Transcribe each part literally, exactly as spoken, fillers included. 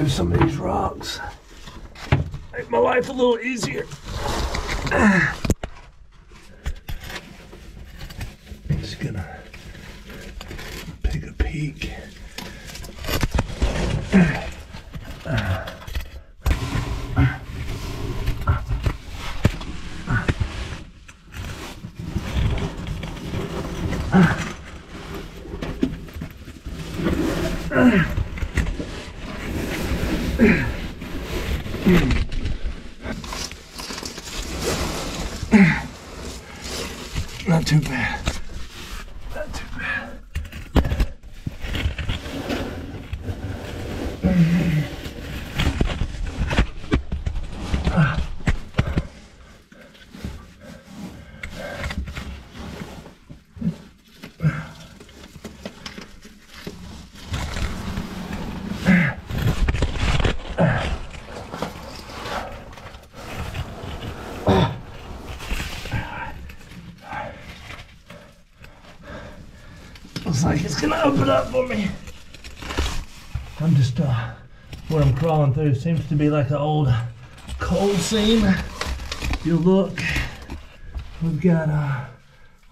move some of these rocks. Make my life a little easier. Just gonna take a peek. Not too bad. Not too bad. Looks like it's gonna open up for me. I'm just, uh, what I'm crawling through seems to be like an old coal seam. If you look, we've got uh,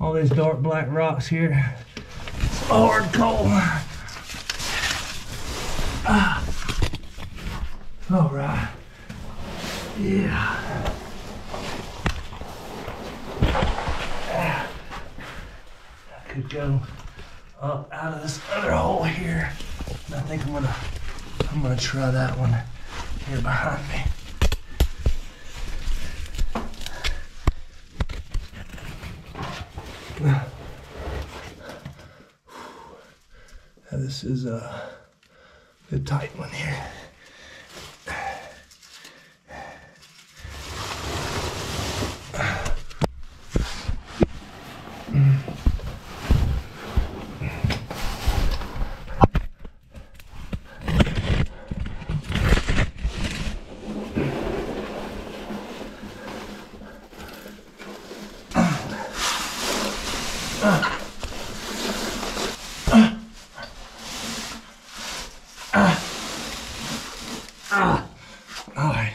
all these dark black rocks here. It's hard coal. Uh, all right, yeah. Uh, I could go up out of this other hole here, and I think I'm gonna I'm gonna try that one here behind me. Now, this is a good tight one here. Uh. Uh. Uh. Uh. All right.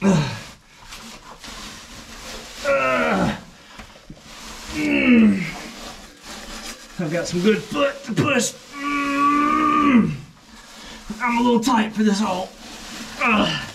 Uh. Uh. Mm. I've got some good foot to push. Mm. I'm a little tight for this hole. Ugh.